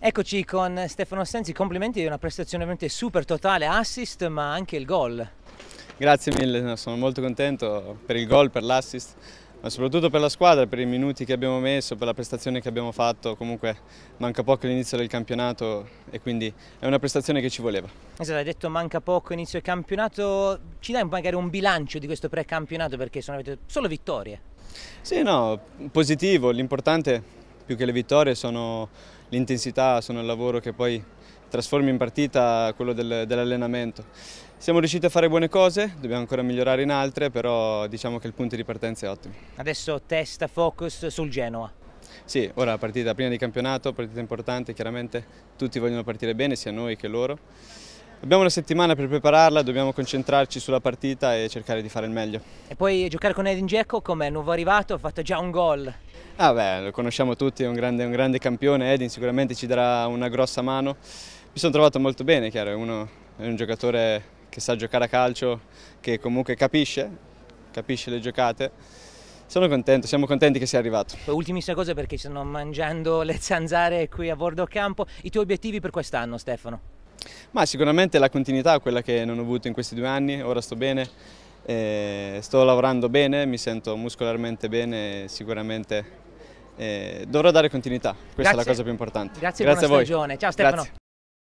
Eccoci con Stefano Sensi, complimenti di una prestazione veramente super totale, assist ma anche il gol. Grazie mille, sono molto contento per il gol, per l'assist, ma soprattutto per la squadra, per i minuti che abbiamo messo, per la prestazione che abbiamo fatto. Comunque manca poco all'inizio del campionato e quindi è una prestazione che ci voleva. Esatto, hai detto manca poco inizio del campionato, ci dai magari un bilancio di questo pre-campionato perché sono solo vittorie? Sì, no, positivo, l'importante più che le vittorie sono l'intensità, sono il lavoro che poi trasformi in partita, quello dell'allenamento. Siamo riusciti a fare buone cose, dobbiamo ancora migliorare in altre, però diciamo che il punto di partenza è ottimo. Adesso testa, focus sul Genoa. Sì, ora la partita prima di campionato, partita importante, chiaramente tutti vogliono partire bene, sia noi che loro. Abbiamo una settimana per prepararla, dobbiamo concentrarci sulla partita e cercare di fare il meglio. E poi giocare con Edin Dzeko, com'è? Nuovo arrivato, ha fatto già un gol. Ah beh, lo conosciamo tutti, è un grande campione, Edin sicuramente ci darà una grossa mano. Mi sono trovato molto bene, chiaro, è un giocatore che sa giocare a calcio, che comunque capisce le giocate. Sono contento, siamo contenti che sia arrivato. Ultimissima cosa perché ci stanno mangiando le zanzare qui a bordo campo. I tuoi obiettivi per quest'anno, Stefano? Ma sicuramente la continuità, quella che non ho avuto in questi 2 anni, ora sto bene, sto lavorando bene, mi sento muscolarmente bene, sicuramente dovrò dare continuità, questa è la cosa più importante. Grazie, buona stagione, ciao Stefano. Grazie.